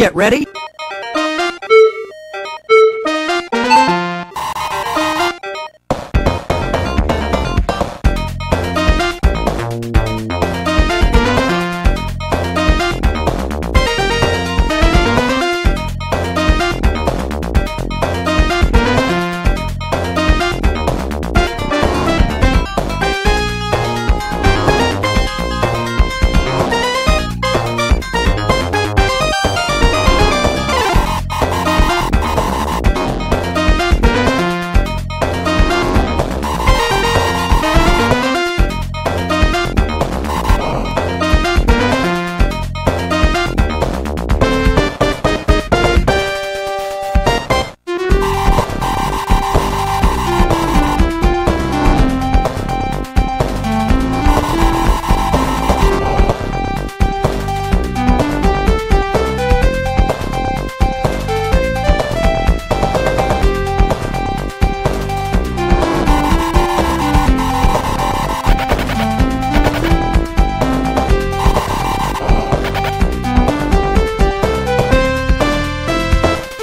Get ready.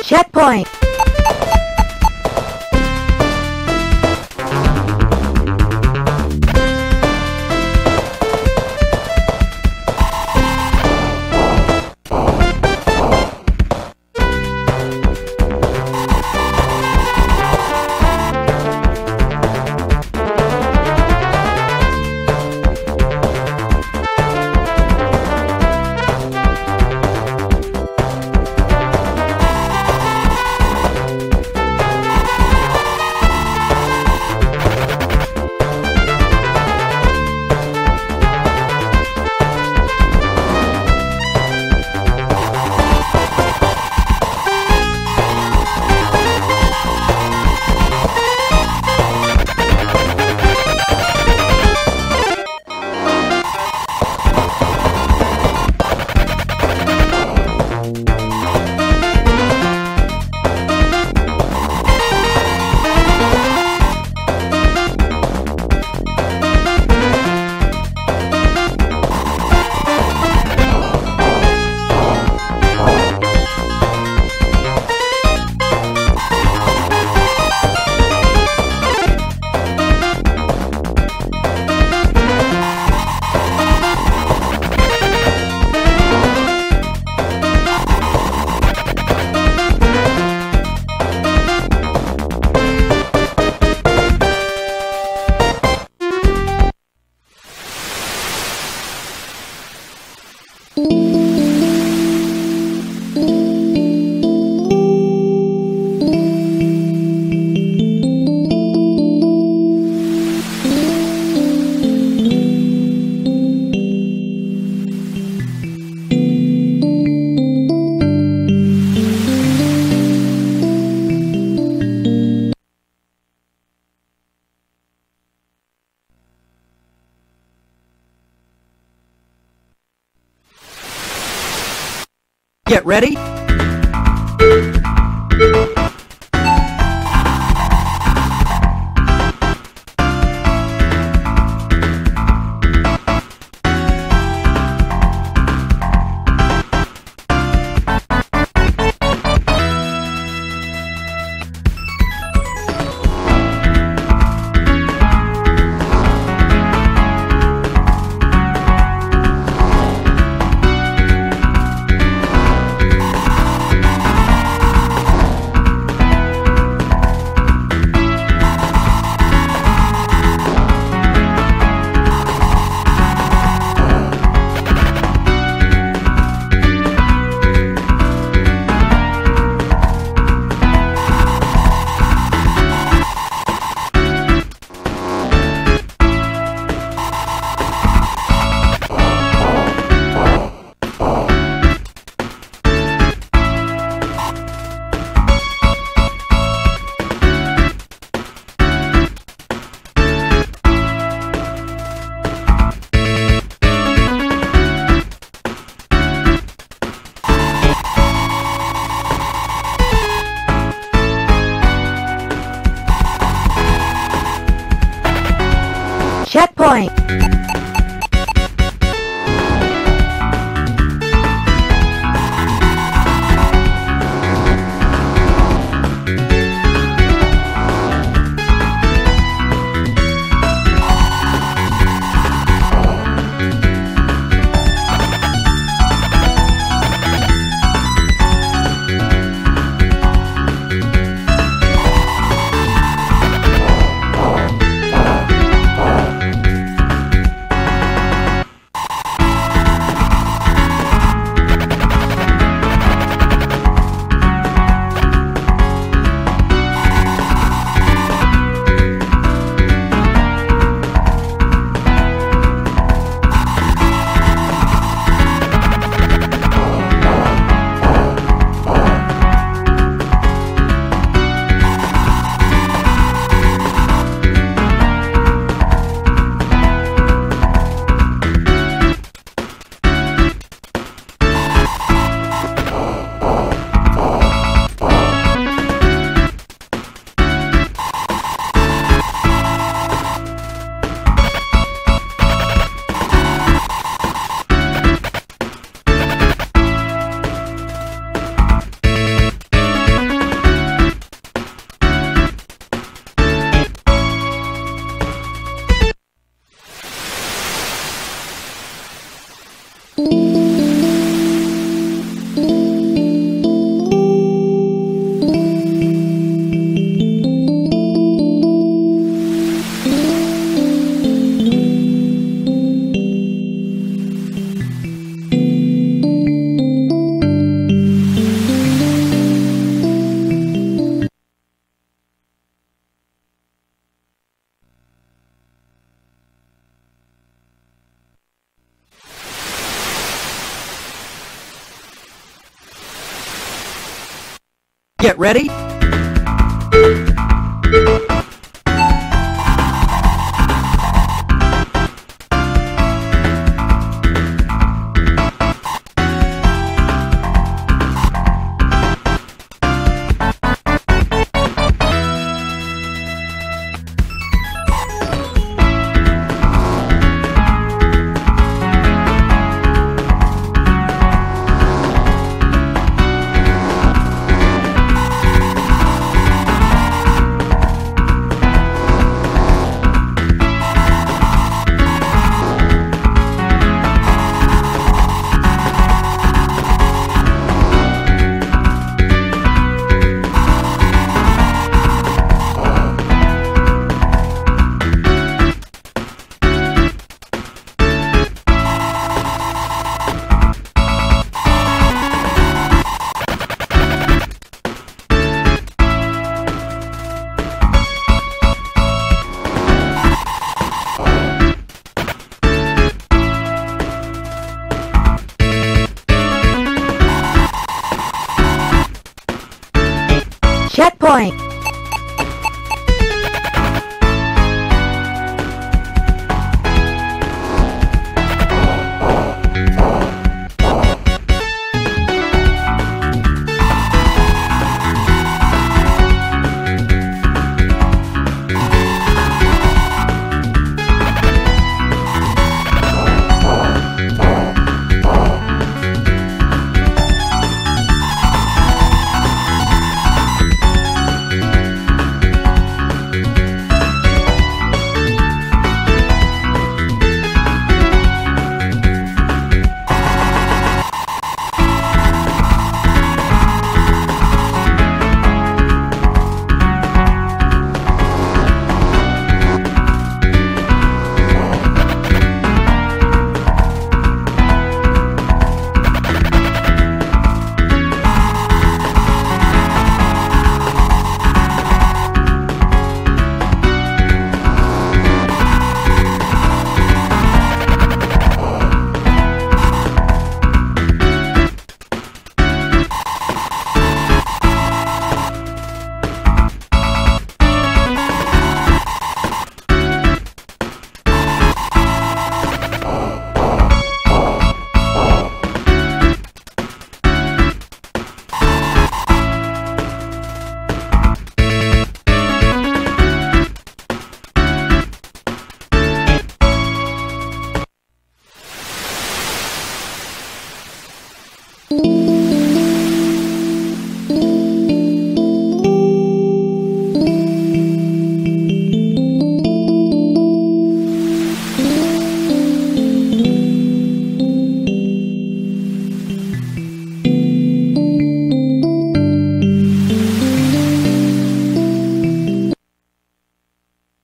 Checkpoint. Get ready. Get ready. Checkpoint.